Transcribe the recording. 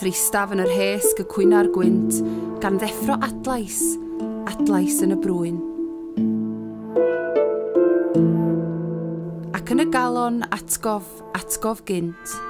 Thristaf yn yr hes gycwyn ar gwynt, gan ddeffro adlais, adlais yn y brwyn. Ac yn y galon atgof, atgof gynt.